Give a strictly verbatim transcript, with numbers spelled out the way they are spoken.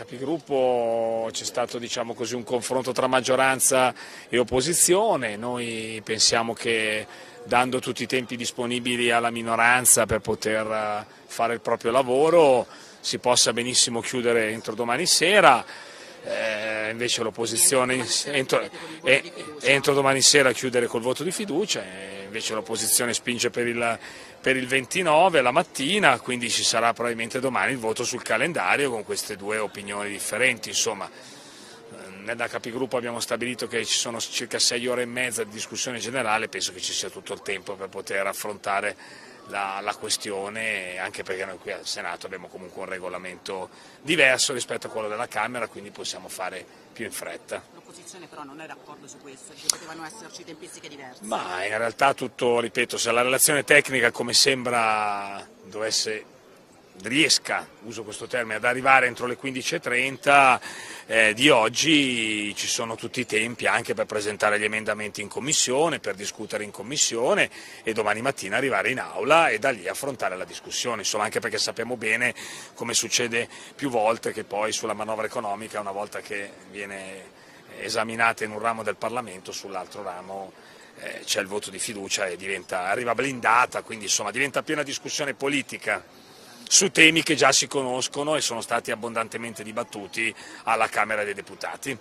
Capigruppo c'è stato, diciamo così, un confronto tra maggioranza e opposizione. Noi pensiamo che, dando tutti i tempi disponibili alla minoranza per poter fare il proprio lavoro, si possa benissimo chiudere entro domani sera. Eh, invece l'opposizione entro, eh, entro domani sera chiudere col voto di fiducia, eh, invece l'opposizione spinge per il, per il ventinove la mattina, quindi ci sarà probabilmente domani il voto sul calendario con queste due opinioni differenti. Insomma, da Capigruppo abbiamo stabilito che ci sono circa sei ore e mezza di discussione generale, penso che ci sia tutto il tempo per poter affrontare la, la questione, anche perché noi qui al Senato abbiamo comunque un regolamento diverso rispetto a quello della Camera, quindi possiamo fare più in fretta. L'opposizione però non è d'accordo su questo, ci potevano esserci tempistiche diverse? Ma in realtà tutto, ripeto, se la relazione tecnica, come sembra, dovesse... riesca, uso questo termine, ad arrivare entro le quindici e trenta eh, di oggi, ci sono tutti i tempi anche per presentare gli emendamenti in commissione, per discutere in commissione e domani mattina arrivare in aula e da lì affrontare la discussione, insomma, anche perché sappiamo bene, come succede più volte, che poi sulla manovra economica, una volta che viene esaminata in un ramo del Parlamento, sull'altro ramo eh, c'è il voto di fiducia e diventa, arriva blindata, quindi insomma diventa più una discussione politica su temi che già si conoscono e sono stati abbondantemente dibattuti alla Camera dei Deputati.